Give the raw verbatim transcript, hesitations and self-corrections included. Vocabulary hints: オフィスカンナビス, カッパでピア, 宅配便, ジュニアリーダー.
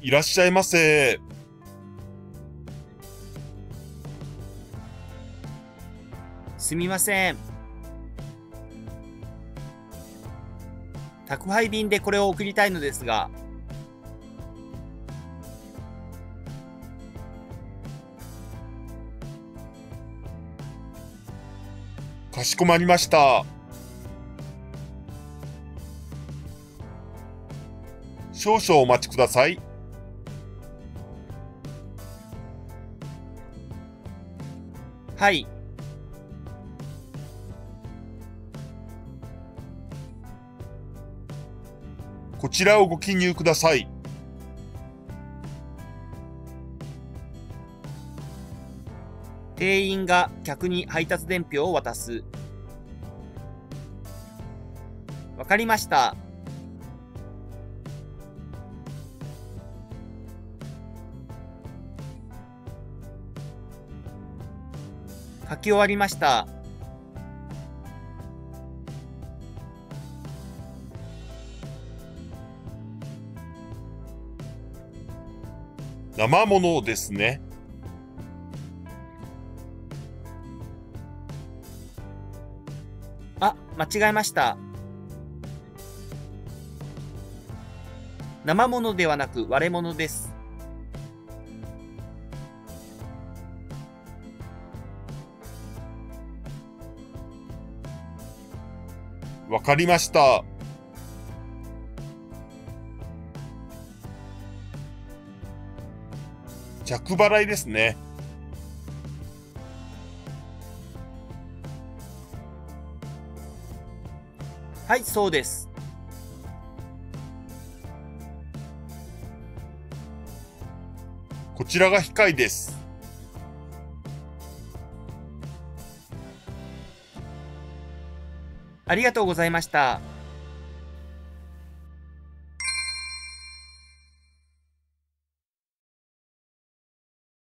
いらっしゃいませ。すみません。宅配便でこれを送りたいのですが。かしこまりました。少々お待ちください。はい。こちらをご記入ください。店員が客に配達伝票を渡す。わかりました。書き終わりました。生ものですね。あ、間違えました。生ものではなく割れ物です。わかりました。着払いですね。はい、そうです。こちらが控えです。ありがとうございました。